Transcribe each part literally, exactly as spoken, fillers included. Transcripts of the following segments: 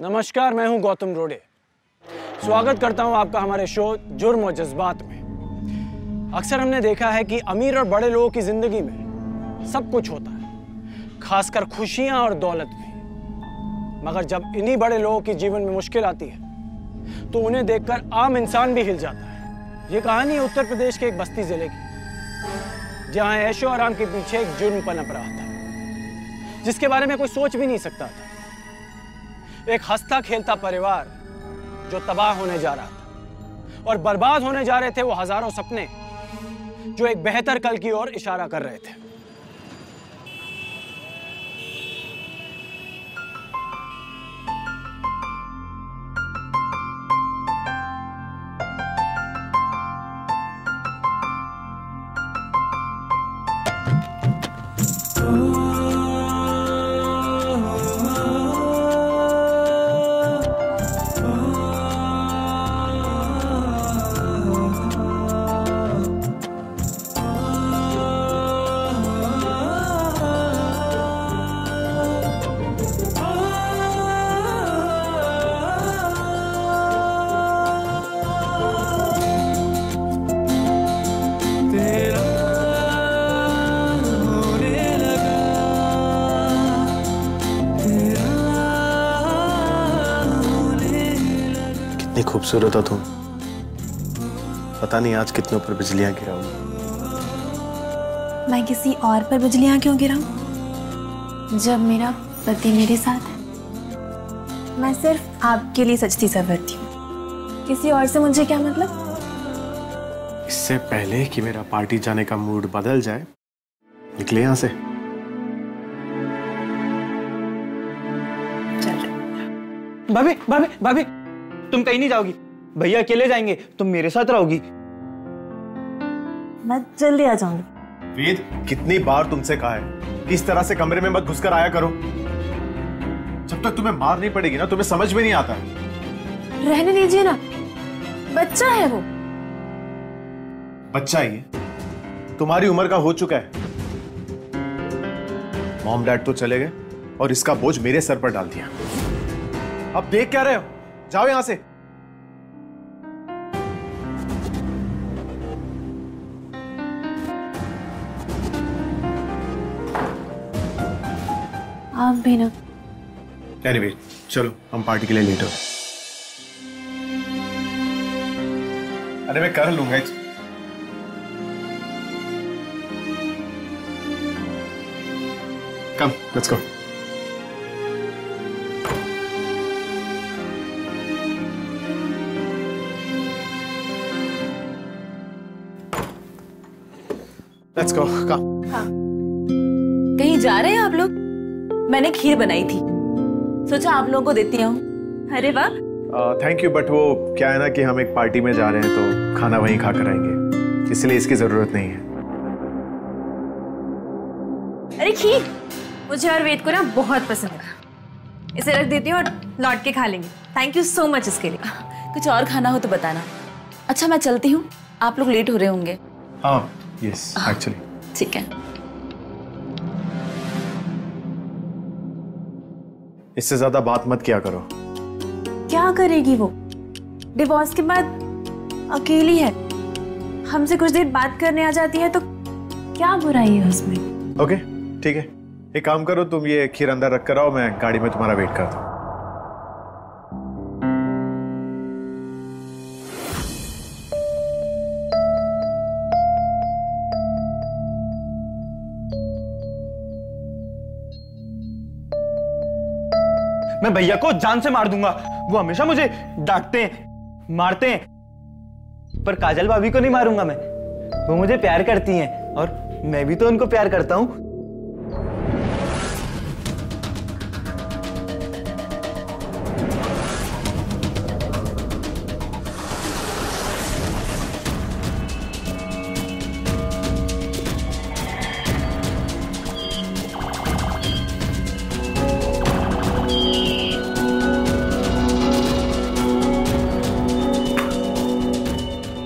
नमस्कार, मैं हूं गौतम रोडे। स्वागत करता हूं आपका हमारे शो जुर्म और जज्बात में। अक्सर हमने देखा है कि अमीर और बड़े लोगों की जिंदगी में सब कुछ होता है, खासकर खुशियां और दौलत भी। मगर जब इन्हीं बड़े लोगों की जीवन में मुश्किल आती है तो उन्हें देखकर आम इंसान भी हिल जाता है। ये कहानी उत्तर प्रदेश के एक बस्ती जिले की, जहाँ ऐशो आराम के पीछे एक जुर्म पनप रहा था जिसके बारे में कोई सोच भी नहीं सकता था। एक हंसता खेलता परिवार जो तबाह होने जा रहा था, और बर्बाद होने जा रहे थे वो हजारों सपने जो एक बेहतर कल की ओर इशारा कर रहे थे। खूबसूरत हो तुम, पता नहीं आज कितनों पर बिजलियां गिराऊं। मैं किसी और पर बिजलियां क्यों गिराऊं जब मेरा पति मेरे साथ है। मैं सिर्फ आपके लिए सजती संवरती हूँ, किसी और से मुझे क्या मतलब। इससे पहले कि मेरा पार्टी जाने का मूड बदल जाए, निकले यहाँ से। चल भाभी, भाभी, भाभी तुम कहीं नहीं जाओगी, भैया अकेले जाएंगे, तुम मेरे साथ रहोगी। मैं जल्दी आ जाऊंगी। वेद, कितनी बार तुमसे कहा है कि इस तरह से कमरे में मत घुसकर आया करो। जब तक तुम्हें मार नहीं पड़ेगी ना, तुम्हें समझ में नहीं आता। रहने दीजिए ना, बच्चा है वो। बच्चा ही है, तुम्हारी उम्र का हो चुका है। मॉम डैड तो चले गए और इसका बोझ मेरे सर पर डाल दिया। अब देख क्या रहे हो, जाओ यहां से। आप भी ना। एनीवे, चलो हम पार्टी के लिए लेट हो। अरे मैं कर लूंगा। Come, let's go. Let's go, come. हाँ। कहीं जा रहे हैं आप लोग? मैंने खीर बनाई थी, सोचा आप लोगों को देती हूँ। अरे वाह, थैंक यू, बट वो क्या है ना कि हम एक पार्टी में जा रहे हैं तो खाना वहीं खा कर आएंगे, इसलिए इसकी जरूरत नहीं है। अरे खीर मुझे और वेद को ना बहुत पसंद है, इसे रख देती हूँ और लौट के खा लेंगे। थैंक यू सो मच इसके लिए। कुछ और खाना हो तो बताना। अच्छा मैं चलती हूँ, आप लोग लेट हो रहे होंगे। हाँ यस yes, एक्चुअली ah, ठीक है। इससे ज्यादा बात मत किया करो। क्या करेगी वो, डिवोर्स के बाद अकेली है, हमसे कुछ देर बात करने आ जाती है तो क्या बुराई है उसमें। ओके okay, ठीक है, एक काम करो, तुम ये खीर अंदर रख कर आओ, मैं गाड़ी में तुम्हारा वेट करता हूँ। मैं भैया को जान से मार दूंगा, वो हमेशा मुझे डांटते हैं, मारते हैं, पर काजल भाभी को नहीं मारूंगा मैं। वो मुझे प्यार करती हैं और मैं भी तो उनको प्यार करता हूं।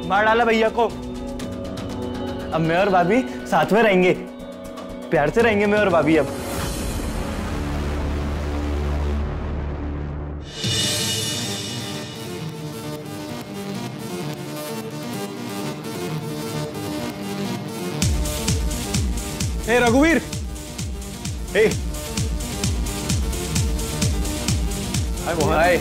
मार डाला भैया को। अब मैं और भाभी साथ में रहेंगे, प्यार से रहेंगे मैं और भाभी। अब हे रघुवीर, हे hi Mohan, hi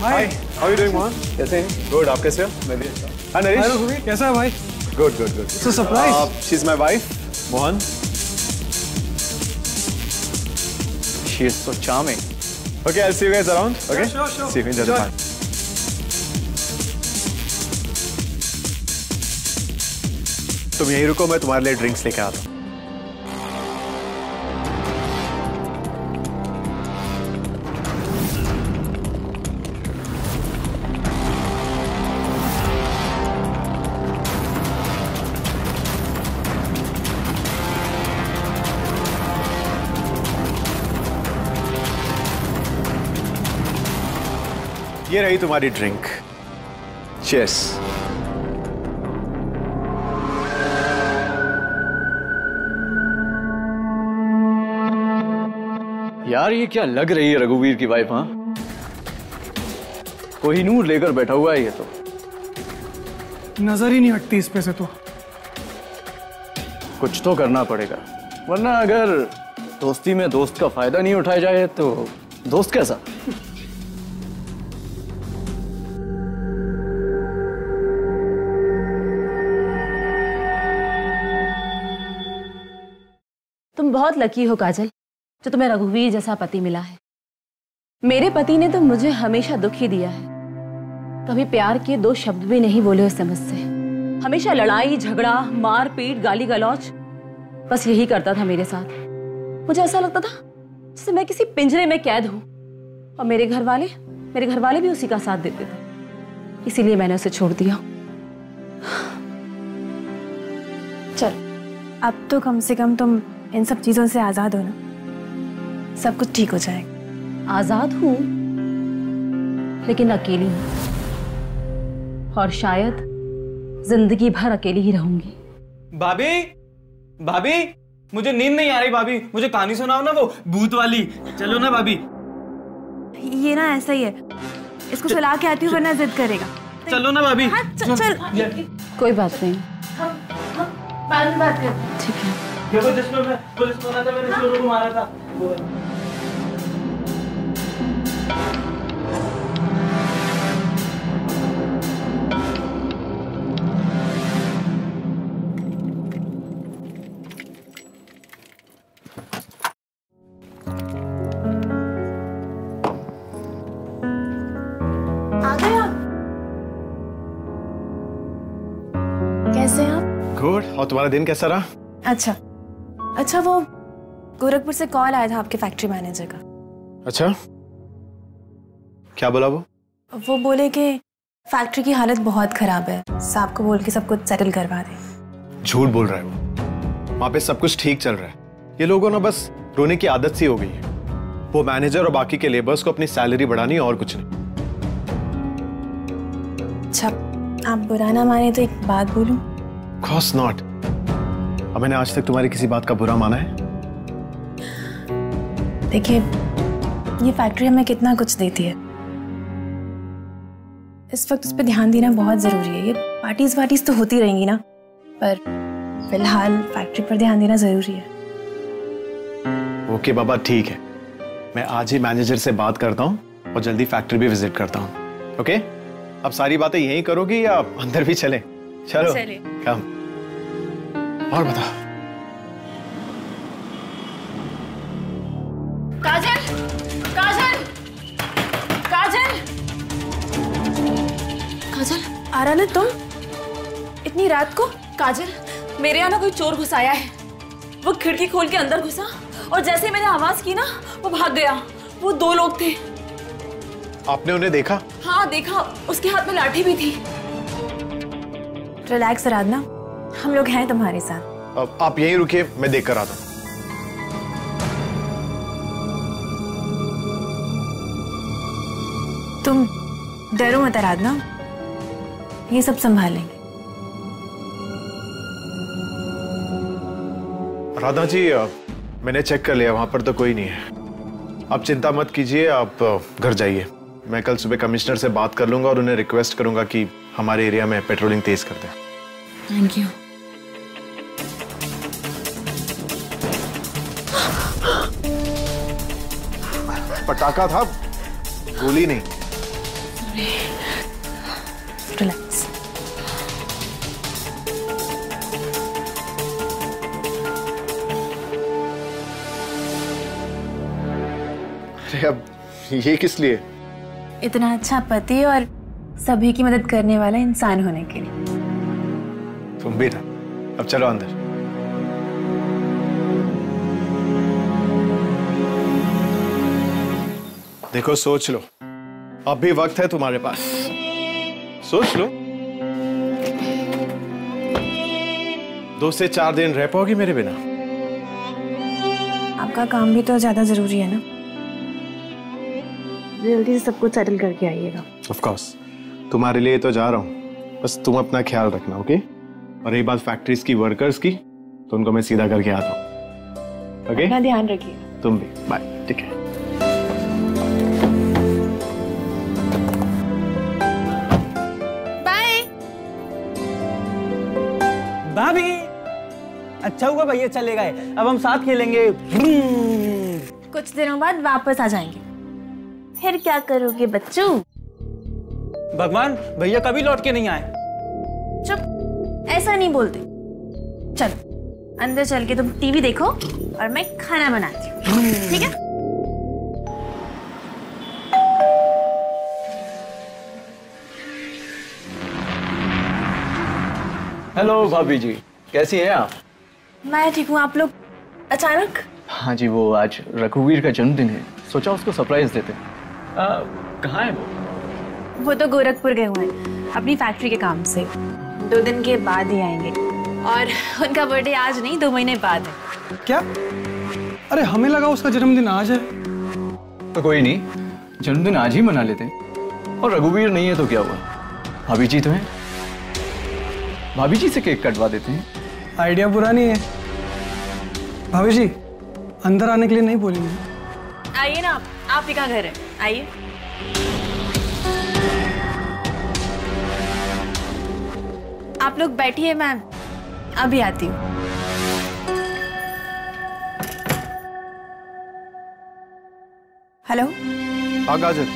hi, how are you doing Mohan? कैसे हैं? गुड, आप कैसे हो? मैं भी अच्छा। हाय नरेश, हाय रघुवीर, कैसा है भाई? Good, good, good. It's a surprise. Uh, she's my wife, Mohan. She is so charming. Okay, I'll see you guys around. Okay. Yeah, sure, sure. See you in Jazbaat. Sure. तुम यहीं रुको, मैं तुम्हारे लिए ड्रिंक्स लेके आता हूँ। ये रही तुम्हारी ड्रिंक। चीयर्स। यार ये क्या लग रही है रघुवीर की वाइफ? हाँ, कोहिनूर लेकर बैठा हुआ है ये तो, नजर ही नहीं हटती इस पे से। तो कुछ तो करना पड़ेगा, वरना अगर दोस्ती में दोस्त का फायदा नहीं उठाया जाए तो दोस्त कैसा। तुम बहुत लकी हो काजल, जो तुम्हें रघुवीर जैसा पति मिला है। मेरे पति ने तो मुझे हमेशा दुख ही दिया है, कभी प्यार के दो शब्द भी नहीं बोले उस समझ से। हमेशा लड़ाई झगड़ा, मार पीट, गाली गलौच, बस यही करता था मेरे साथ। मुझे ऐसा लगता था जैसे मैं किसी पिंजरे में कैद हूँ, और मेरे घर वाले मेरे घर वाले भी उसी का साथ देते थे, इसीलिए मैंने उसे छोड़ दिया। चल अब तो कम से कम तुम इन सब चीजों से आजाद हो ना, सब कुछ ठीक हो जाएगा। आजाद हूं लेकिन अकेली हूं, और शायद जिंदगी भर अकेली ही रहूंगी। भाभी, भाभी मुझे नींद नहीं आ रही। भाभी मुझे कहानी सुनाओ ना, वो भूत वाली। चलो ना भाभी। ये ना ऐसा ही है, इसको सुला के आती हूँ वरना जिद करेगा। चलो ना भाभी। हाँ, चल, चल। कोई बात नहीं, बाद में बात करते हैं। ठीक है। ये वो जिसमें मैं पुलिस को मारा था, मैंने चोरों को मारा था, वो है। आ गए आप? कैसे हैं आप? गुड। और तुम्हारा दिन कैसा रहा? अच्छा। अच्छा वो गोरखपुर से कॉल आया था आपके फैक्ट्री मैनेजर का। अच्छा, क्या बोला वो? वो बोले कि फैक्ट्री की हालत बहुत खराब है, साहब को बोल के सब कुछ सेटल करवा दे। झूठ बोल रहा है वो, वहाँ पे सब कुछ ठीक चल रहा है। ये लोगों ना बस रोने की आदत सी हो गई है। वो मैनेजर और बाकी के लेबर्स को अपनी सैलरी बढ़ानी और कुछ नहीं। अच्छा, आप बुरा ना माने तो एक बात बोलूं? Of course not. अब मैंने आज तक तुम्हारी किसी बात का बुरा माना है? देखिए, ये फैक्ट्री हमें कितना कुछ देती है, इस वक्त उस पर ध्यान देना बहुत जरूरी है। ये पार्टीज वार्टीज तो होती रहेंगी ना, पर फिलहाल फैक्ट्री पर ध्यान देना जरूरी है। ओके बाबा, ठीक है, मैं आज ही मैनेजर से बात करता हूँ और जल्दी फैक्ट्री भी विजिट करता हूँ। ओके, अब सारी बातें यहीं करोगी या अंदर भी चले? चलो कम। और बता काजल, काजल, काजल, काजल आ रहा ना तुम इतनी रात को? काजल मेरे यहाँ ना कोई चोर घुस आया है। वो खिड़की खोल के अंदर घुसा और जैसे ही मैंने आवाज की ना वो भाग गया। वो दो लोग थे। आपने उन्हें देखा? हाँ देखा, उसके हाथ में लाठी भी थी। रिलैक्स आराधना, हम लोग हैं तुम्हारे साथ। अब आप यहीं रुकिए, मैं देख कर आता हूँ। तुम डरो मत आराधना, ये सब संभाल लेंगे। राधा जी मैंने चेक कर लिया, वहां पर तो कोई नहीं है। आप चिंता मत कीजिए, आप घर जाइए। मैं कल सुबह कमिश्नर से बात कर लूंगा और उन्हें रिक्वेस्ट करूंगा कि हमारे एरिया में पेट्रोलिंग तेज कर दें। Thank you. पटाखा था, गोली नहीं। रिलैक्स। अरे अब ये किस लिए? इतना अच्छा पति और सभी की मदद करने वाला इंसान होने के लिए। तुम भी ना, अब चलो अंदर। देखो सोच लो, अब भी वक्त है तुम्हारे पास, सोच लो। दो से चार दिन रह पाओगी मेरे बिना? आपका काम भी तो ज्यादा जरूरी है ना, जल्दी से सब कुछ सेटल करके आइएगा। ऑफ कोर्स, तुम्हारे लिए तो जा रहा हूँ, बस तुम अपना ख्याल रखना। ओके? और ये बात फैक्ट्रीज की वर्कर्स की, तो उनको मैं सीधा करके आता हूँ। ओके? अपना ध्यान रखिए। तुम भी, बाय। ठीक है। भाभी अच्छा हुआ भैया चले गए, अब हम साथ खेलेंगे। कुछ दिनों बाद वापस आ जाएंगे, फिर क्या करोगे बच्चों? भगवान भैया कभी लौट के नहीं आए। चुप, ऐसा नहीं बोलते। चलो अंदर चल के तुम टीवी देखो और मैं खाना बनाती हूँ, ठीक है? हेलो भाभी जी, कैसी हैं आप? मैं ठीक हूँ, आप लोग अचानक? हाँ जी, वो आज रघुवीर का जन्मदिन है, सोचा उसको सरप्राइज देते। कहाँ है वो? वो तो गोरखपुर गए हुए हैं अपनी फैक्ट्री के काम से, दो दिन के बाद ही आएंगे। और उनका बर्थडे आज नहीं, दो महीने बाद है। क्या? अरे हमें लगा उसका जन्मदिन आज है। तो कोई नहीं, जन्मदिन आज ही मना लेते हैं। और रघुवीर नहीं है तो क्या हुआ, भाभी जी तो है, भाभी जी से केक कटवा देते हैं। आइडिया बुरा नहीं है। भाभी जी अंदर आने के लिए नहीं बोलेंगे? आइए ना, आप ही का घर है, आइए। आप लोग बैठिए, मैम अभी आती हूँ। हेलो। हाँ काजल,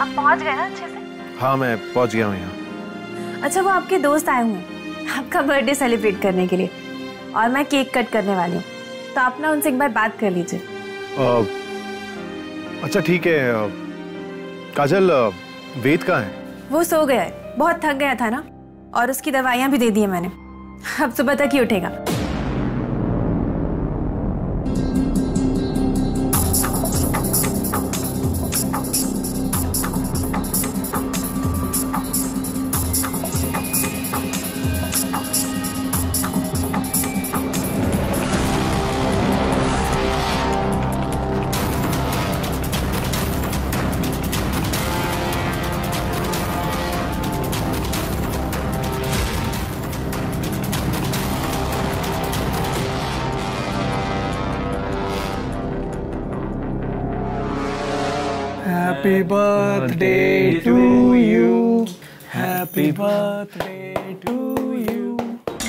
आप पहुँच गए ना अच्छे से? हाँ मैं पहुँच गया हूँ यहाँ। अच्छा वो आपके दोस्त आए हुए आपका बर्थडे सेलिब्रेट करने के लिए, और मैं केक कट करने वाली हूँ, तो आप ना उनसे एक बार बात कर लीजिए। अच्छा ठीक है। काजल वेद कहाँ है? वो सो गया है, बहुत थक गया था ना, और उसकी दवाइयाँ भी दे दी है मैंने, अब सुबह तक ही उठेगा। Happy birthday to you. Happy birthday to you.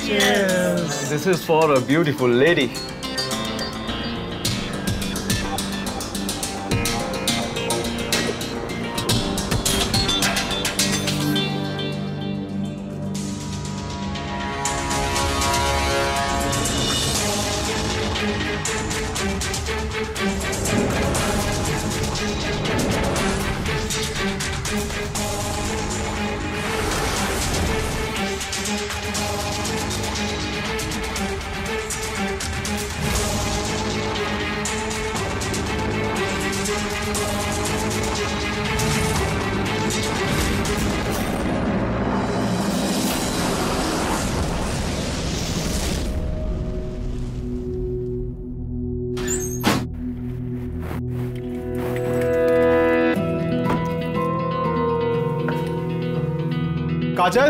Cheers. This is for a beautiful lady. काजल,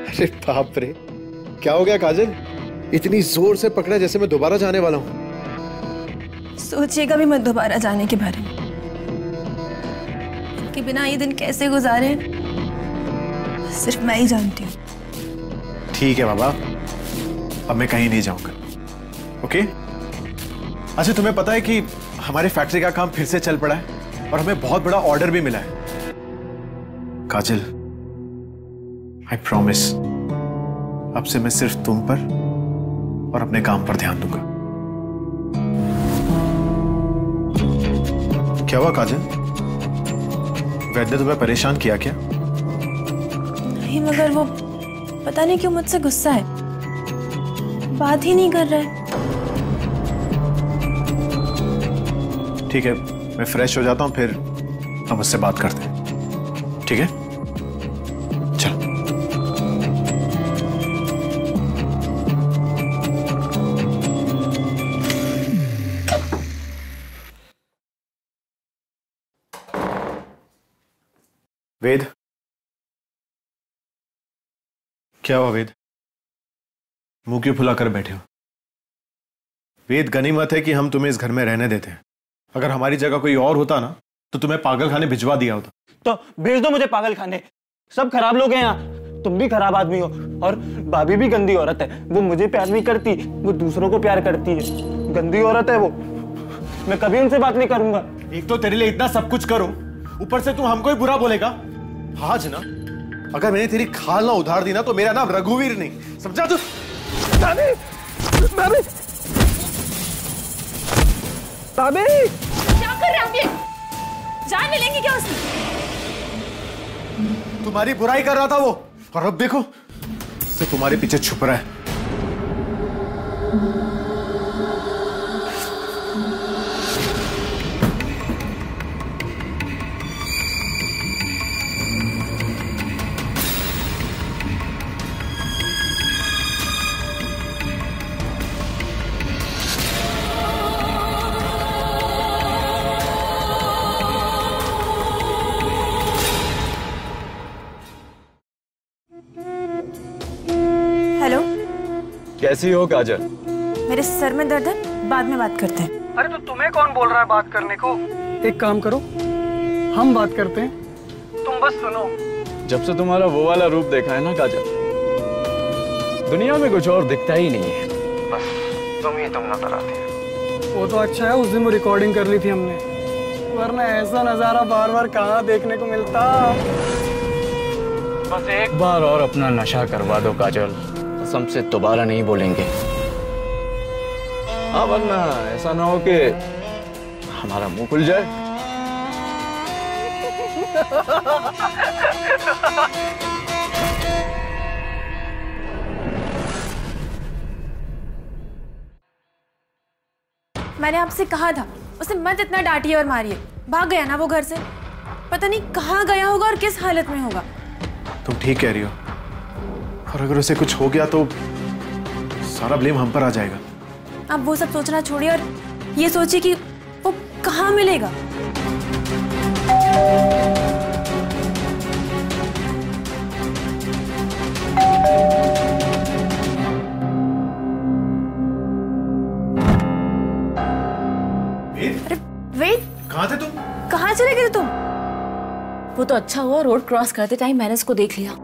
अरे बाप रे, क्या हो गया काजल? इतनी जोर से पकड़ा जैसे मैं दोबारा जाने वाला हूं। सोचिएगा भी मत दोबारा जाने के बारे में कि बिना ये दिन कैसे गुजारे सिर्फ मैं ही जानती हूँ। ठीक है बाबा, अब मैं कहीं नहीं जाऊंगा, ओके? अच्छा, तुम्हें पता है कि हमारे फैक्ट्री का काम फिर से चल पड़ा है और हमें बहुत बड़ा ऑर्डर भी मिला है। काजल, आई प्रॉमिस, अब से मैं सिर्फ तुम पर और अपने काम पर ध्यान दूंगा। क्या हुआ काजल? वैद्य ने तुम्हें परेशान किया क्या? नहीं, मगर वो पता नहीं क्यों मुझसे गुस्सा है, बात ही नहीं कर रहा है। ठीक है, मैं फ्रेश हो जाता हूं, फिर हम उससे बात करते हैं, ठीक है? वेद, क्या हुआ वेद? मुंह क्यों फुला कर बैठे हो? वेद, गनीमत है कि हम तुम्हें इस घर में रहने देते हैं। अगर हमारी जगह कोई और होता ना तो तुम्हें पागल खाने भिजवा दिया होता। तो भेज दो मुझे पागल खाने, सब खराब लोग हैं यहाँ। तुम भी खराब आदमी हो और भाभी भी गंदी औरत है। वो मुझे प्यार नहीं करती, वो दूसरों को प्यार करती है। गंदी औरत है वो, मैं कभी उनसे बात नहीं करूंगा। एक तो तेरे लिए इतना सब कुछ करूं, ऊपर से तुम हमको ही बुरा बोलेगा। आज ना अगर मैंने तेरी खाल ना उधार दी ना तो मेरा नाम रघुवीर नहीं, समझा तू? ताबी, ताबी, ताबी, क्या कर रहे हो आप? ये जान मिलेंगी क्या उसकी? तुम्हारी बुराई कर रहा था वो, और अब देखो से तुम्हारे पीछे छुप रहा है। कैसी हो काजल? मेरे सर में दर्द है, बाद में बात करते हैं। अरे तो तुम्हें कौन बोल रहा है बात करने को? एक काम करो, हम बात करते हैं, तुम बस सुनो। जब से तुम्हारा वो वाला रूप देखा है ना काजल, दुनिया में कुछ और दिखता ही नहीं है, बस तुम ही तुम नजर आते हो। वो तो अच्छा है उस दिन वो रिकॉर्डिंग कर ली थी हमने, वरना ऐसा नजारा बार बार कहाँ देखने को मिलता। बस एक बार और अपना नशा करवा दो काजल, हमसे दोबारा नहीं बोलेंगे। हाँ, वरना ऐसा ना हो कि हमारा मुंह खुल जाए। मैंने आपसे कहा था उसे मत इतना डांटिए और मारिए। भाग गया ना वो घर से, पता नहीं कहाँ गया होगा और किस हालत में होगा। तुम ठीक कह रही हो, और अगर उसे कुछ हो गया तो सारा ब्लेम हम पर आ जाएगा। आप वो सब सोचना छोड़िए और ये सोचिए कि वो कहाँ मिलेगा। अरे वेद, कहाँ थे तुम? कहाँ चले गए तुम? वो तो अच्छा हुआ रोड क्रॉस करते टाइम मैंने उसको देख लिया,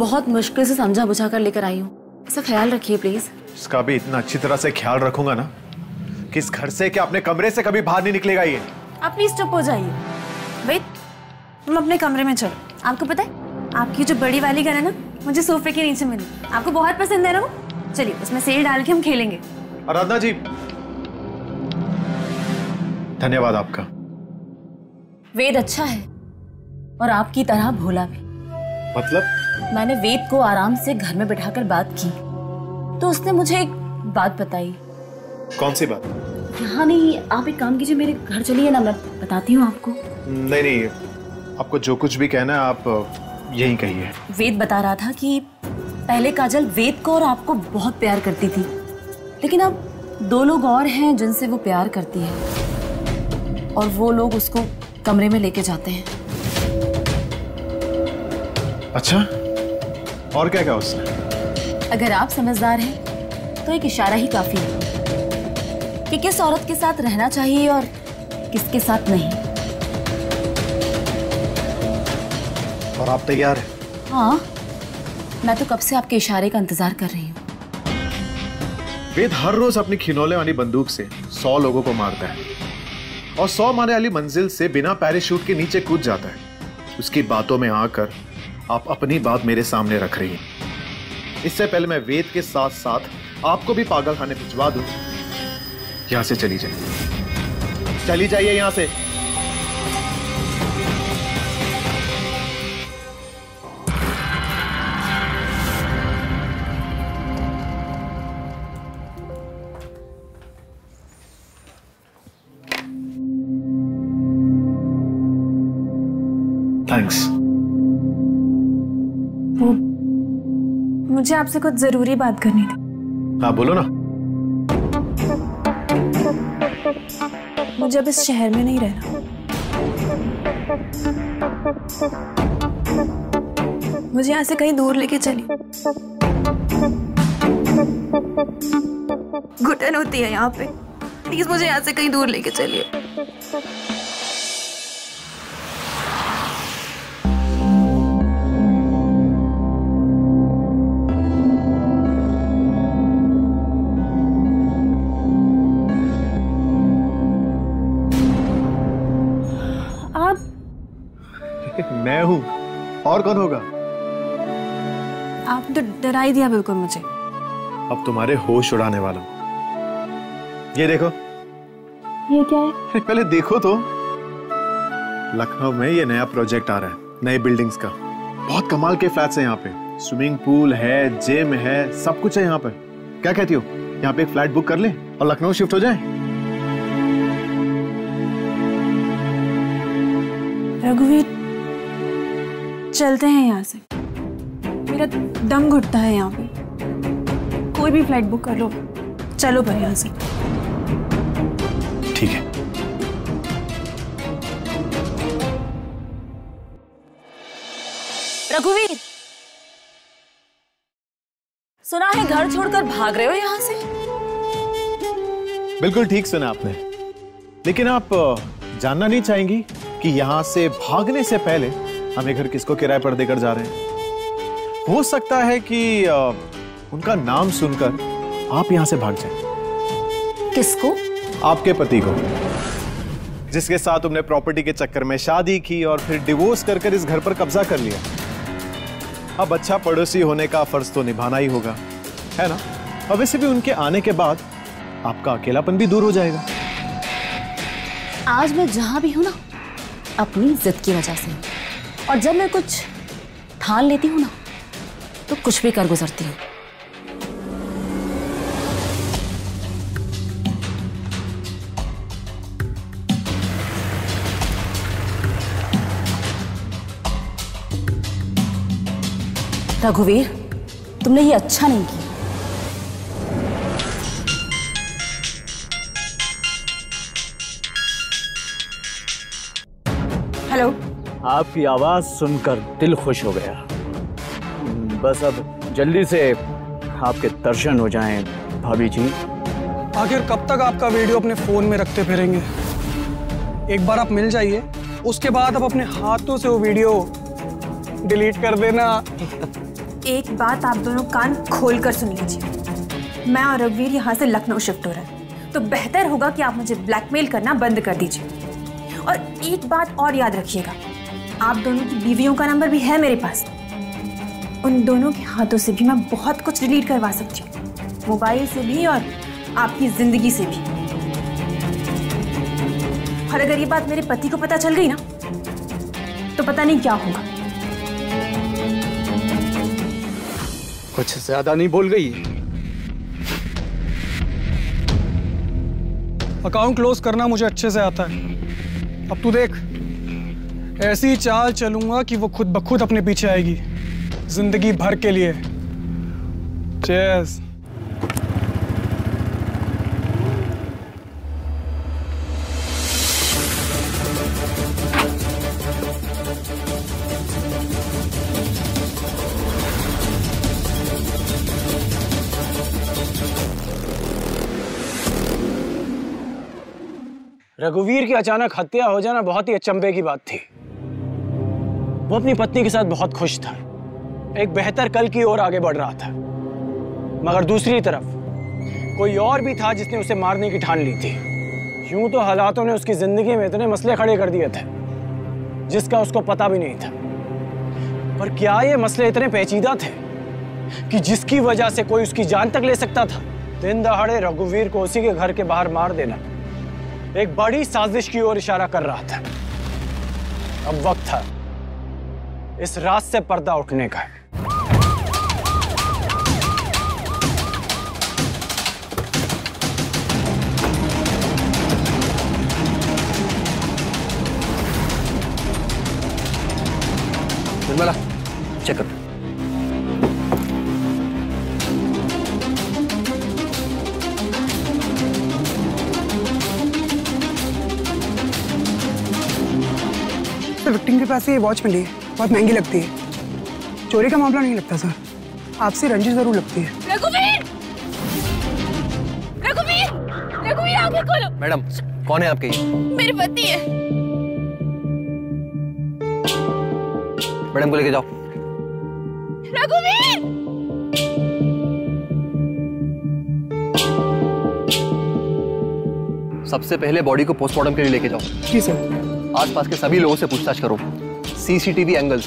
बहुत मुश्किल से समझा बुझा कर लेकर आई हूँ। इसका ख्याल रखिए प्लीज। इसका भी इतना अच्छी तरह से ख्याल रखूंगा ना कि इस घर से, क्या अपने कमरे से कभी बाहर नहीं निकलेगा ये। आप प्लीज चुप हो जाइए। वेद, तुम अपने कमरे में चलो। आपको पता है आपकी जो बड़ी वाली घर है ना, मुझे सोफे के नीचे मिली, आपको बहुत पसंद है ना वो। चलिए उसमें सेल डाल के हम खेलेंगे। आराधना जी, धन्यवाद आपका। वेद अच्छा है और आपकी तरह भोला भी। मतलब? मैंने वेद को आराम से घर में बिठाकर बात की तो उसने मुझे एक बात बताई। कौन सी बात? यहाँ नहीं, आप एक काम कीजिए, मेरे घर चलिए ना, मैं बताती हूँ आपको। नहीं नहीं, आपको जो कुछ भी कहना है आप यहीं कहिए। वेद बता रहा था कि पहले काजल वेद को और आपको बहुत प्यार करती थी, लेकिन अब दो लोग और हैं जिनसे वो प्यार करती है और वो लोग उसको कमरे में लेके जाते हैं। अच्छा, और क्या कहा उसने? अगर आप समझदार हैं तो एक इशारा ही काफी है कि किस औरत के साथ रहना चाहिए और किसके साथ नहीं। और आप तैयार हैं? हाँ, मैं तो कब से आपके इशारे का इंतजार कर रही हूँ। वेद हर रोज अपनी खिनौले वाली बंदूक से सौ लोगों को मारता है और सौ मारने वाली मंजिल से बिना पैराशूट के नीचे कूद जाता है। उसकी बातों में आकर आप अपनी बात मेरे सामने रख रही हैं। इससे पहले मैं वेद के साथ साथ आपको भी पागल खाने भिजवा दूं। यहां से चली जाइए, चली जाइए यहां से। थैंक्स। वो मुझे आपसे कुछ जरूरी बात करनी थी। आप बोलो ना। मुझे अब इस शहर में नहीं रहना। मुझे यहाँ से कहीं दूर लेके चलिए। घुटन होती है यहाँ पे। प्लीज मुझे यहाँ से कहीं दूर लेके चलिए। मैं हूँ, और कौन होगा? आप तो डरा ही दिया बिल्कुल मुझे। अब तुम्हारे होश उड़ाने वाला हूँ। ये देखो। ये क्या है? पहले देखो तो। लखनऊ में ये नया प्रोजेक्ट आ रहा है, नए बिल्डिंग्स का। बहुत कमाल के फ्लैट्स हैं यहाँ पे। स्विमिंग पूल है, जिम है, सब कुछ है यहाँ पर। क्या कहती हो, यहाँ पे एक फ्लैट बुक कर ले और लखनऊ शिफ्ट हो जाए? रघुवीर, चलते हैं यहाँ से। मेरा दम घुटता है यहाँ पे। कोई भी फ्लाइट बुक कर लो, चलो पर यहाँ से। ठीक है। रघुवीर, सुना है घर छोड़कर भाग रहे हो यहाँ से? बिल्कुल ठीक सुना आपने, लेकिन आप जानना नहीं चाहेंगी कि यहाँ से भागने से पहले हम एक घर किसको किराए पर देकर जा रहे हैं। हो सकता है कि आ, उनका नाम सुनकर आप यहां से भाग जाएं। किसको? आपके पति को, जिसके साथ तुमने प्रॉपर्टी के चक्कर में शादी की और फिर डिवोर्स कर कर इस घर पर कब्जा कर लिया। अब अच्छा पड़ोसी होने का फर्ज तो निभाना ही होगा, है ना? अब वैसे भी उनके आने के बाद आपका अकेलापन भी दूर हो जाएगा। आज मैं जहां भी हूं ना, अपनी इज्जत की वजह से, और जब मैं कुछ ठान लेती हूँ ना तो कुछ भी कर गुजरती हूँ। रघुवीर, तुमने ये अच्छा नहीं किया। हेलो, आपकी आवाज़ सुनकर दिल खुश हो गया। बस अब जल्दी से आपके दर्शन हो जाएं भाभी जी। आखिर कब तक आपका वीडियो अपने फ़ोन में रखते फिरेंगे? एक बार आप मिल जाइए, उसके बाद आप अपने हाथों से वो वीडियो डिलीट कर देना। एक बात आप दोनों कान खोल कर सुन लीजिए। मैं और रघुवीर यहाँ से लखनऊ शिफ्ट हो रहे हैं, तो बेहतर होगा कि आप मुझे ब्लैकमेल करना बंद कर दीजिए। और एक बात और याद रखिएगा, आप दोनों की बीवियों का नंबर भी है मेरे पास। उन दोनों के हाथों से भी मैं बहुत कुछ डिलीट करवा सकती हूँ, मोबाइल से भी और आपकी जिंदगी से भी। और अगर ये बात मेरे पति को पता चल गई ना तो पता नहीं क्या होगा। कुछ ज्यादा नहीं बोल गई? अकाउंट क्लोज करना मुझे अच्छे से आता है। अब तू देख, ऐसी चाल चलूंगा कि वो खुद बखुद अपने पीछे आएगी, जिंदगी भर के लिए। चेयर्स। रघुवीर की अचानक हत्या हो जाना बहुत ही अचंभे की बात थी। वो अपनी पत्नी के साथ बहुत खुश था, एक बेहतर कल की ओर आगे बढ़ रहा था, मगर दूसरी तरफ कोई और भी था जिसने उसे मारने की ठान ली थी। यूं तो हालातों ने उसकी जिंदगी में इतने मसले खड़े कर दिए थे जिसका उसको पता भी नहीं था, पर क्या ये मसले इतने पेचीदा थे कि जिसकी वजह से कोई उसकी जान तक ले सकता था? दिन दहाड़े रघुवीर को उसी के घर के बाहर मार देना एक बड़ी साजिश की ओर इशारा कर रहा था। अब वक्त था इस राज से पर्दा उठने का। निर्मला, चेक कर। विक्टिम के पास ये वॉच मिली है, बहुत महंगी लगती है। चोरी का मामला नहीं लगता सर, आपसे रंजिश जरूर लगती है। रघुवीर! रघुवीर! रघुवीर आगे खोलो। मैडम, कौन है आपके? मेरे पति है। मैडम को लेके जाओ। रघुवीर! सबसे पहले बॉडी को पोस्टमार्टम के लिए लेके जाओ। जी सर। आसपास के सभी लोगों से पूछताछ करो, सीसीटीवी एंगल्स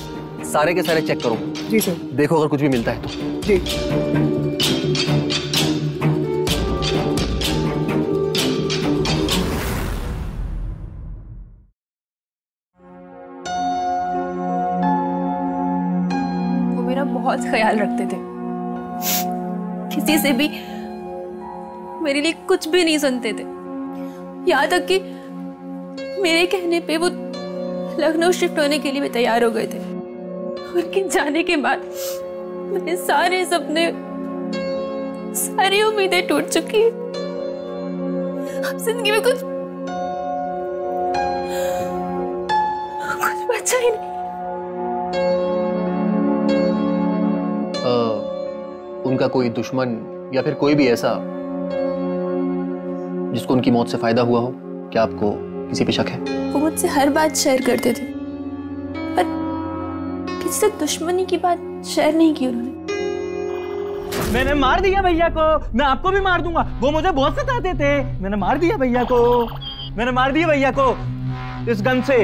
सारे के सारे चेक करो। जी सर। देखो अगर कुछ भी मिलता है तो। जी। वो मेरा बहुत ख्याल रखते थे, किसी से भी मेरे लिए कुछ भी नहीं सुनते थे। यहाँ तक कि मेरे कहने पे वो लखनऊ शिफ्ट होने के लिए भी तैयार हो गए थे। उनके जाने के बाद मेरे सारे सपने, सारी उम्मीदें टूट चुकी हैं। जिंदगी में कुछ कुछ बचा ही नहीं। आ, उनका कोई दुश्मन या फिर कोई भी ऐसा जिसको उनकी मौत से फायदा हुआ हो, क्या आपको किसी पे शक है? वो मुझसे हर बात शेयर करते थे, पर किसी से दुश्मनी की बात शेयर नहीं की उन्होंने। मैंने मार दिया भैया को, मैं आपको भी मार दूंगा। वो मुझे बहुत सताते थे। मैंने मार दिया भैया को, मैंने मार दिया भैया को इस गन से।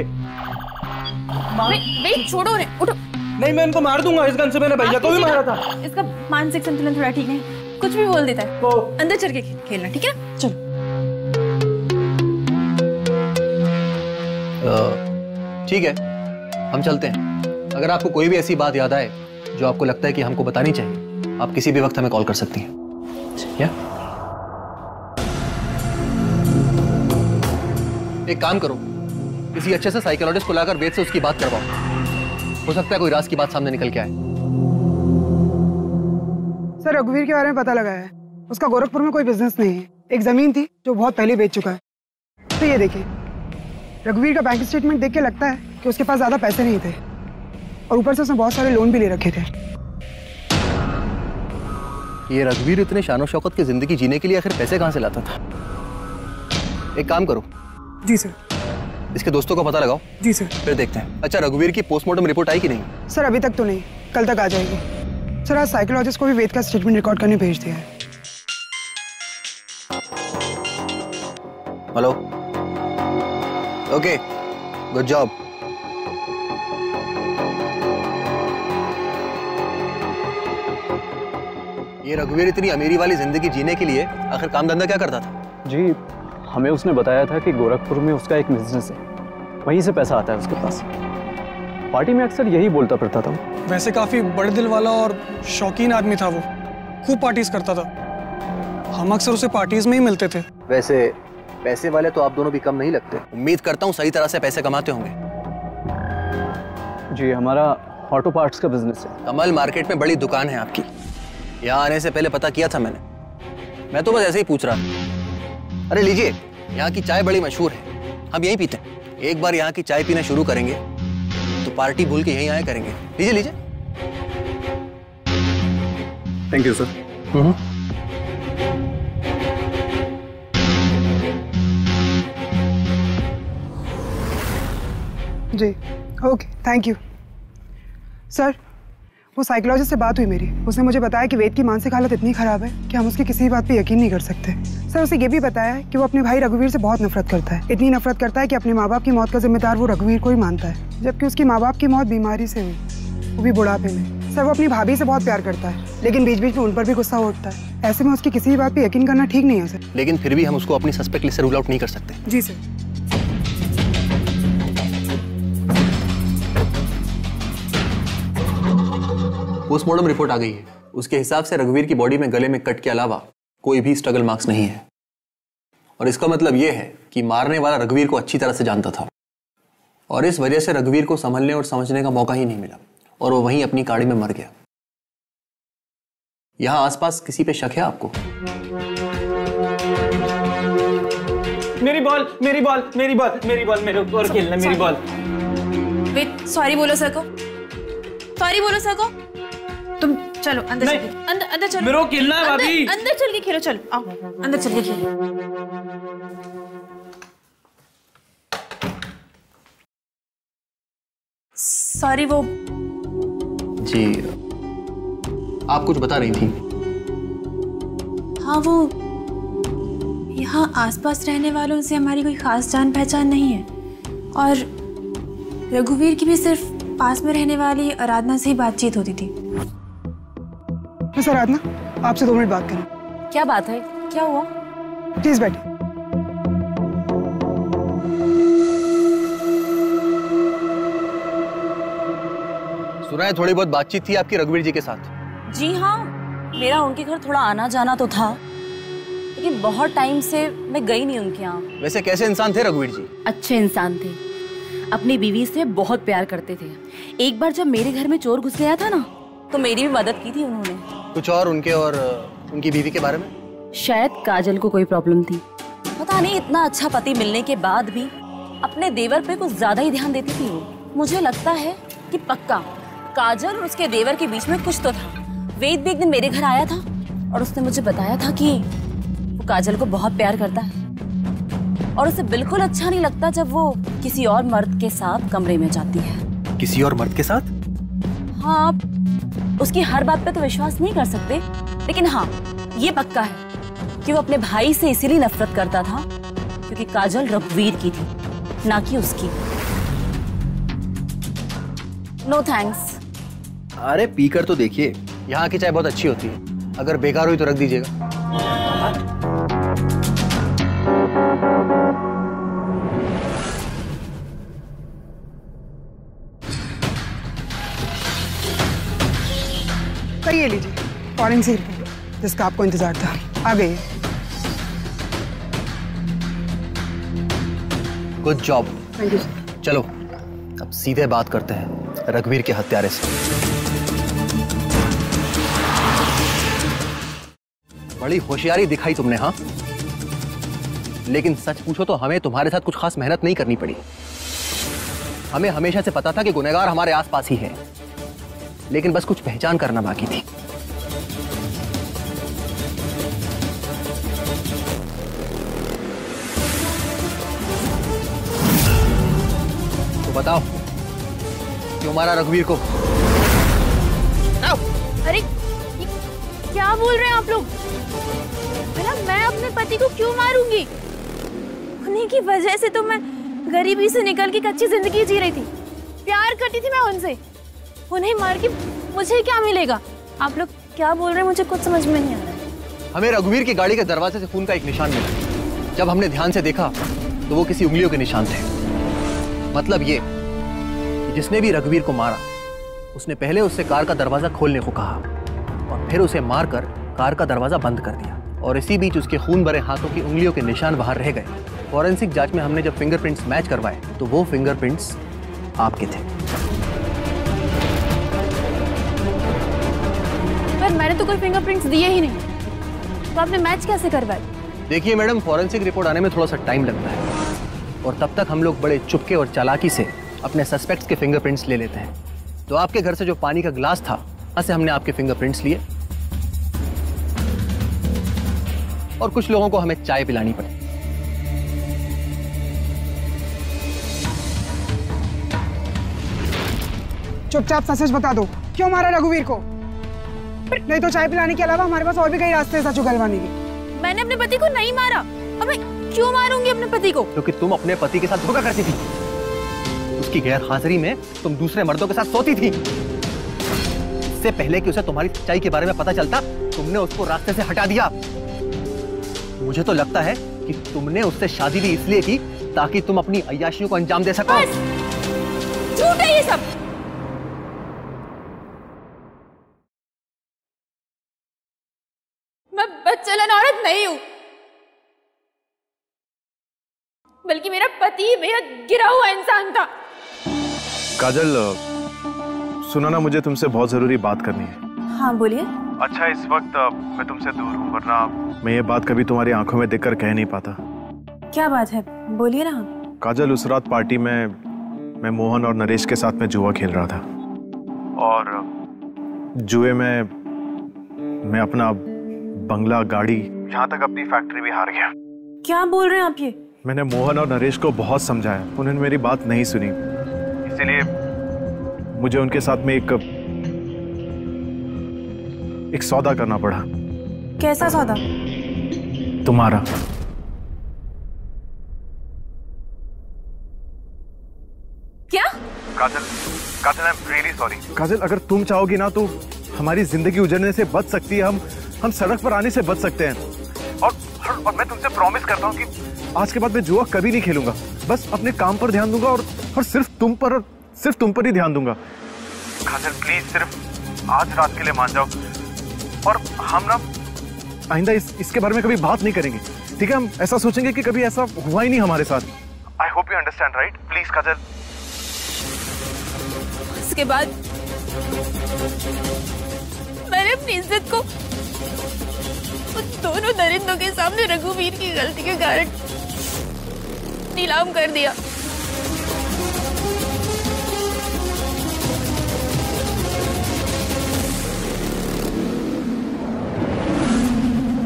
बे, बे, छोड़ो ने, उठो। नहीं, मैं उनको मार दूंगा इस गन से। मैंने भैया को भी मारा था। इसका मानसिक संतुलन थोड़ा ठीक नहीं, कुछ भी बोल देता है। अंदर चल के खेलना, ठीक है? चलो। ठीक है, हम चलते हैं। अगर आपको कोई भी ऐसी बात याद आए जो आपको लगता है कि हमको बतानी चाहिए, आप किसी भी वक्त हमें कॉल कर सकती हैं। या एक काम करो, किसी अच्छे से साइकोलॉजिस्ट को लाकर वेद से उसकी बात करवाओ। हो सकता है कोई राज की बात सामने निकल के आए। सर, रघुवीर के बारे में पता लगा है। उसका गोरखपुर में कोई बिजनेस नहीं है। एक जमीन थी जो बहुत पहले बेच चुका है। तो ये देखिए, रघुवीर का बैंक स्टेटमेंट देख के लगता है कि उसके पास ज्यादा पैसे नहीं थे, और ऊपर से उसने बहुत सारे लोन भी ले रखे थे। ये रघुवीर इतने शानो शौकत की जिंदगी जीने के लिए आखिर पैसे कहाँ से लाता था? एक काम करो। जी सर। इसके दोस्तों का पता लगाओ। जी सर। फिर देखते हैं। अच्छा, रघुवीर की पोस्टमार्टम रिपोर्ट आई कि नहीं? सर, अभी तक तो नहीं, कल तक आ जाएगी। सर, आज साइकोलॉजिस्ट को भी वेद का स्टेटमेंट रिकॉर्ड करने भेज दिया है। Hello, okay, good job. ये रघुवीर इतनी अमीरी वाली जिंदगी जीने के लिए आखिर काम धंधा क्या करता था? जी, हमें उसने बताया था कि गोरखपुर में उसका एक बिजनेस है, वहीं से पैसा आता है उसके पास। पार्टी में अक्सर यही बोलता फिरता था। वैसे काफी बड़े दिल वाला और शौकीन आदमी था वो, खूब पार्टीज करता था। हम अक्सर उसे पार्टीज में ही मिलते थे। वैसे पैसे वाले तो आप दोनों भी कम नहीं लगते। उम्मीद करता हूँ सही तरह से पैसे कमाते होंगे। जी, हमारा ऑटो पार्ट्स का बिजनेस है। कमल मार्केट में बड़ी दुकान है आपकी। यहाँ आने से पहले पता किया था मैंने। मैं तो बस ऐसे ही पूछ रहा था। अरे लीजिए, यहाँ की चाय बड़ी मशहूर है, हम यहीं पीते हैं। एक बार यहाँ की चाय पीना शुरू करेंगे तो पार्टी भूल के यहीं आया करेंगे। लीजिए लीजिए। Thank you sir. जी ओके थैंक यू सर। वो साइकोलॉजिस्ट से बात हुई मेरी, उसने मुझे बताया कि वेद की मानसिक हालत इतनी ख़राब है कि हम उसकी किसी बात पे यकीन नहीं कर सकते। सर उसे ये भी बताया है कि वो अपने भाई रघुवीर से बहुत नफरत करता है, इतनी नफरत करता है कि अपने माँ बाप की मौत का जिम्मेदार वो रघुवीर को ही मानता है, जबकि उसकी माँ बाप की मौत बीमारी से हुई, वो भी बुढ़ापे में। सर वो अपनी भाभी से बहुत प्यार करता है, लेकिन बीच बीच में उन पर भी गुस्सा उठता है। ऐसे में उसकी किसी बात पर यकीन करना ठीक नहीं है सर। लेकिन फिर भी हम उसको अपनी सस्पेक्ट लिस्ट से रूल आउट नहीं कर सकते। जी सर। पोस्टमार्टम रिपोर्ट आ गई है, उसके हिसाब से रघुवीर की बॉडी में गले में कट के अलावा कोई भी स्ट्रगल मार्क्स नहीं है, और इसका मतलब यह है कि मारने वाला रघुवीर को अच्छी तरह से जानता था और इस वजह से रघुवीर को संभलने और समझने का मौका ही नहीं मिला और वो वहीं अपनी गाड़ी में मर गया। यहाँ आसपास किसी पे शक है आपको? मेरी बॉल मेरी बॉल मेरी बॉल मेरी बॉल मेरे ऊपर खेलना, मेरी बॉल। वेट, सॉरी बोलो सर को, सॉरी बोलो सर को। तुम चलो अंदर चल के, अंदर अंदर चलो। मेरे को खेलना है भाभी। अंदर चल के खेलो, चलो आओ अंदर चल के खेलो। सॉरी वो जी आप कुछ बता रही थी। हाँ वो यहाँ आसपास रहने वालों से हमारी कोई खास जान पहचान नहीं है और रघुवीर की भी सिर्फ पास में रहने वाली आराधना से ही बातचीत होती थी। मिस आराधना, आपसे दो मिनट बात करें। क्या बात है, क्या हुआ? प्लीज बैठिए। सुना है थोड़ी बहुत बातचीत थी आपकी रघुवीर जी के साथ? जी हाँ, मेरा उनके घर थोड़ा आना जाना तो था, लेकिन बहुत टाइम से मैं गई नहीं उनके यहाँ। वैसे कैसे इंसान थे रघुवीर जी? अच्छे इंसान थे, अपनी बीवी से बहुत प्यार करते थे। एक बार जब मेरे घर में चोर घुस गया था ना, तो मेरी भी मदद की थी उन्होंने। कुछ और उनके और उनकी बीवी के बारे में? शायद काजल को कोई प्रॉब्लम थी, पता नहीं। इतना अच्छा पति मिलने के बाद भी अपने देवर पे कुछ ज्यादा ही ध्यान देती थी वो। मुझे लगता है कि पक्का काजल और उसके देवर के बीच में कुछ तो था। वेद भी एक दिन मेरे घर आया था और उसने मुझे बताया था कि वो काजल को बहुत प्यार करता है और उसे बिल्कुल अच्छा नहीं लगता जब वो किसी और मर्द के साथ कमरे में जाती है। किसी और मर्द के साथ? हाँ, उसकी हर बात पे तो विश्वास नहीं कर सकते, लेकिन हाँ ये पक्का है कि वो अपने भाई से इसीलिए नफरत करता था क्योंकि काजल रघुवीर की थी, ना कि उसकी। No thanks. अरे पीकर तो देखिए, यहाँ की चाय बहुत अच्छी होती है, अगर बेकार हुई तो रख दीजिएगा। ये लीजिए फॉरेंसिक रिपोर्ट जिसका आपको इंतजार था, आ गई। Good job. Thank you sir. चलो अब सीधे बात करते हैं रघुवीर के हत्यारे से। बड़ी होशियारी दिखाई तुमने। हाँ लेकिन सच पूछो तो हमें तुम्हारे साथ कुछ खास मेहनत नहीं करनी पड़ी। हमें हमेशा से पता था कि गुनहगार हमारे आसपास ही है, लेकिन बस कुछ पहचान करना बाकी थी। तो बताओ क्यों मारा रघुवीर को? अरे क्या बोल रहे हैं आप लोग? भला मैं अपने पति को क्यों मारूंगी? उन्हीं की वजह से तो मैं गरीबी से निकल के अच्छी जिंदगी जी रही थी, प्यार करती थी मैं उनसे। उन्हें मार के मुझे क्या मिलेगा? आप लोग क्या बोल रहे हैं मुझे कुछ समझ में नहीं आ रहा। हमें रघुवीर की गाड़ी के दरवाजे से खून का एक निशान मिला, जब हमने ध्यान से देखा तो वो किसी उंगलियों के निशान थे। मतलब ये कि जिसने भी रघुवीर को मारा उसने पहले उससे कार का दरवाजा खोलने को कहा और फिर उसे मारकर कार का दरवाजा बंद कर दिया, और इसी बीच उसके खून भरे हाथों की उंगलियों के निशान बाहर रह गए। फॉरेंसिक जांच में हमने जब फिंगरप्रिंट्स मैच करवाए तो वो फिंगरप्रिंट्स आपके थे। मैंने तो कोई फिंगरप्रिंट्स दिए ही नहीं, तो आपने मैच कैसे करवाया? देखिए मैडम, फॉरेंसिक रिपोर्ट आने में थोड़ा सा टाइम लगता है और तब तक हम लोग बड़े चुपके और चालाकी से अपने सस्पेक्ट्स के फिंगरप्रिंट्स ले लेते हैं। तो आपके घर से जो पानी का ग्लास था, वहां से हमने आपके फिंगरप्रिंट्स लिए और कुछ लोगों को हमें चाय पिलानी पड़ी। चुपचाप सच बता दो, क्यों मारा रघुवीर को? नहीं तो चाय पिलाने के अलावा हमारे पास और भी कई रास्ते हैं सच उगलवाने के। मैंने अपने पति को नहीं मारा, और मैं क्यों मारूंगी अपने पति को? क्योंकि तुम अपने पति के साथ धोखा करती थी, उसकी गैर हाजिरी में तुम दूसरे मर्दों के साथ सोती थी। इससे पहले कि उसे तुम्हारी सच्चाई के बारे में पता चलता, तुमने उसको रास्ते से हटा दिया। मुझे तो लगता है कि तुमने उससे शादी भी इसलिए की ताकि तुम अपनी अय्याशियों को अंजाम दे सको। झूठ है ये सब। मैं बदचलन औरत नहीं हूं, बल्कि मेरा पति बेहद गिरा हुआ इंसान था। काजल, सुनो ना, मुझे तुमसे बहुत जरूरी बात करनी है। हाँ बोलिए। अच्छा, इस वक्त मैं तुमसे दूर हूँ, वरना मैं ये बात कभी तुम्हारी आंखों में देखकर कह नहीं पाता। क्या बात है, बोलिए ना। काजल, उस रात पार्टी में मैं मोहन और नरेश के साथ में जुआ खेल रहा था, और जुए में मैं अपना बंगला, गाड़ी, यहाँ तक अपनी फैक्ट्री भी हार गया। क्या बोल रहे हैं आप ये? मैंने मोहन और नरेश को बहुत समझाया, उन्होंने मेरी बात नहीं सुनी, इसीलिए मुझे उनके साथ में एक एक सौदा करना पड़ा। कैसा सौदा? तुम्हारा। क्या? Kajal, Kajal, I am really sorry. Kajal, अगर तुम चाहोगी ना तो हमारी जिंदगी उजड़ने से बच सकती है, हम हम सड़क पर आने से बच सकते हैं। और और मैं तुमसे प्रॉमिस करता हूँ कि आज के बाद मैं जुआ कभी नहीं खेलूंगा, बस अपने काम पर ध्यान दूंगा, और और सिर्फ तुम पर और सिर्फ तुम पर ही ध्यान दूंगा। काजल प्लीज, सिर्फ आज रात के लिए मान जाओ, और हम ना आइंदा इस, इसके बारे में कभी बात नहीं करेंगे, ठीक है? हम ऐसा सोचेंगे कि कभी ऐसा हुआ ही नहीं हमारे साथ। I hope you understand, right? Please, काजल। इसके बाद मैंने अपनी इज्जत को उन दोनों दरिंदों के सामने रघुवीर की गलती के कारण नीलाम कर दिया।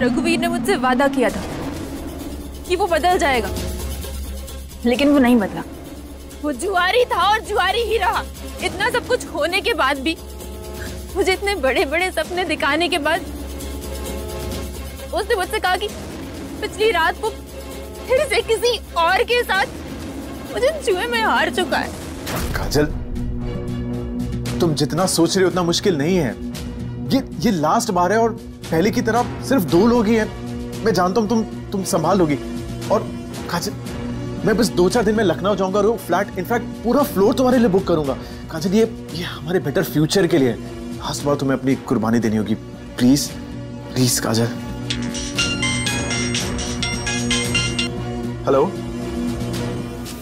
रघुवीर ने मुझसे वादा किया था कि वो बदल जाएगा, लेकिन वो नहीं बदला। वो जुआरी था और जुआरी ही रहा। इतना सब कुछ होने के बाद भी, मुझे इतने बड़े बड़े सपने दिखाने के बाद उसने मुझसे कहा कि पिछली रात को फिर से किसी और के साथ मुझे जुए में हार चुका है। काजल, तुम जितना सोच रहे हो उतना मुश्किल नहीं है। ये ये लास्ट बार है, और पहले की तरह सिर्फ दो लोग ही हैं। मैं जानता हूँ तुम तुम संभाल लोगी। और काजल, मैं बस दो चार दिन में लखनऊ जाऊंगा और वो फ्लैट, इनफैक्ट पूरा फ्लोर तुम्हारे लिए बुक करूंगा। काजल, ये ये हमारे बेटर फ्यूचर के लिए है। लास्ट बार तुम्हें अपनी कुर्बानी देनी होगी। Please please Kajal. हेलो,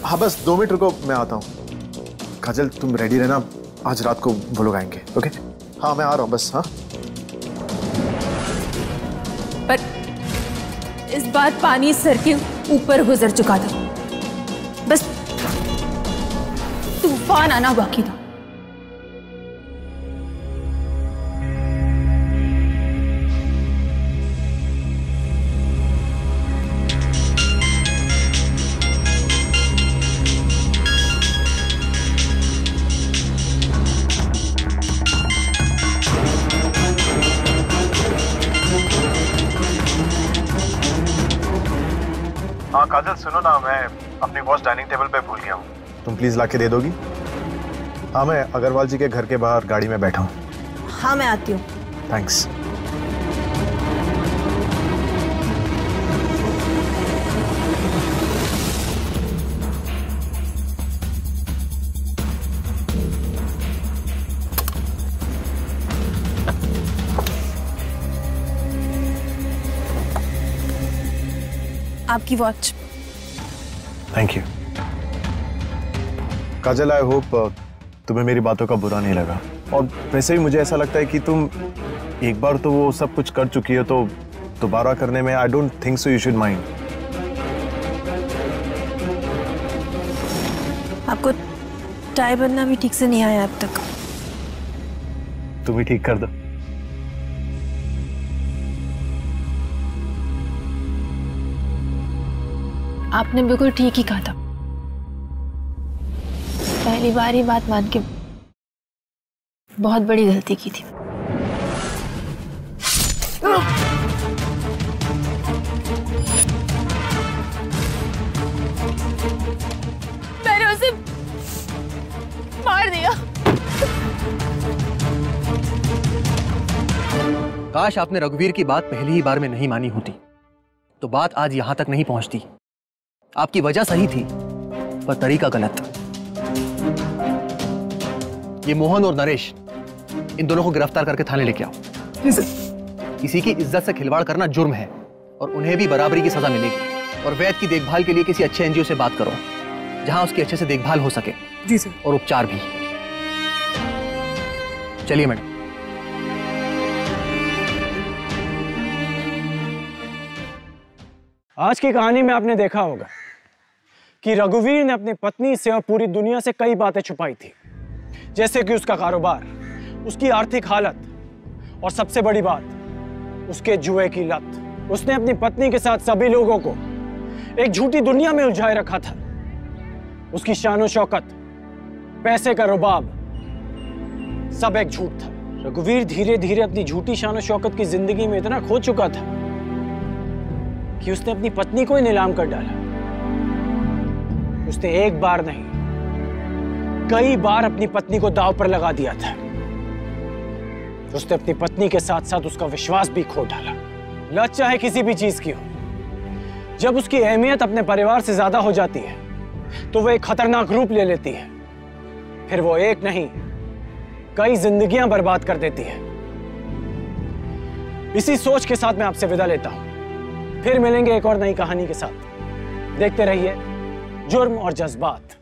हाँ बस दो मिनट रुको, मैं आता हूँ। काजल, तुम रेडी रहना, आज रात को वो लोग आएंगे। ओके? हाँ, मैं आ रहा हूँ बस। हाँ, पर इस बार पानी सर के ऊपर गुजर चुका था, बस तूफान आना बाकी था। काजल सुनो ना, मैं अपनी वॉच डाइनिंग टेबल पे भूल गया हूँ, तुम प्लीज लाके दे दोगी? हाँ, मैं अग्रवाल जी के घर के बाहर गाड़ी में बैठा हूँ। हाँ, मैं आती हूँ। थैंक्स। आपकी watch. Thank you. Kajal, I hope तुम्हें मेरी बातों का बुरा नहीं लगा, और वैसे भी मुझे ऐसा लगता है कि तुम एक बार तो वो सब कुछ कर चुकी हो, तो दोबारा करने में I don't think so you should mind. आपको टाई बंधना भी ठीक से नहीं आया अब तक, तुम ही ठीक कर दो। आपने बिल्कुल ठीक ही कहा था, पहली बार ही बात मान के बहुत बड़ी गलती की थी। मैंने उसे मार दिया। काश आपने रघुवीर की बात पहली ही बार में नहीं मानी होती तो बात आज यहां तक नहीं पहुंचती। आपकी वजह सही थी पर तरीका गलत। ये मोहन और नरेश, इन दोनों को गिरफ्तार करके थाने लेके आओ। किसी की इज्जत से खिलवाड़ करना जुर्म है और उन्हें भी बराबरी की सजा मिलेगी। और वैद्य की देखभाल के लिए किसी अच्छे एनजीओ से बात करो जहां उसकी अच्छे से देखभाल हो सके। जी सर। और उपचार भी। चलिए मैडम। आज की कहानी में आपने देखा होगा कि रघुवीर ने अपनी पत्नी से और पूरी दुनिया से कई बातें छुपाई थी, जैसे कि उसका कारोबार, उसकी आर्थिक हालत और सबसे बड़ी बात उसके जुए की लत। उसने अपनी पत्नी के साथ सभी लोगों को एक झूठी दुनिया में उलझाए रखा था। उसकी शान और शौकत, पैसे का रुबाब, सब एक झूठ था। रघुवीर धीरे धीरे अपनी झूठी शान और शौकत की जिंदगी में इतना खो चुका था कि उसने अपनी पत्नी को ही नीलाम कर डाला। उसने एक बार नहीं, कई बार अपनी पत्नी को दांव पर लगा दिया था। उसने अपनी पत्नी के साथ साथ उसका विश्वास भी खो डाला। लत चाहे किसी भी चीज की हो, जब उसकी अहमियत अपने परिवार से ज्यादा हो जाती है तो वह एक खतरनाक रूप ले लेती है। फिर वो एक नहीं, कई जिंदगियां बर्बाद कर देती है। इसी सोच के साथ मैं आपसे विदा लेता हूं। फिर मिलेंगे एक और नई कहानी के साथ। देखते रहिए जुर्म और जज्बात।